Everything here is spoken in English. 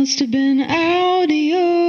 must have been out of your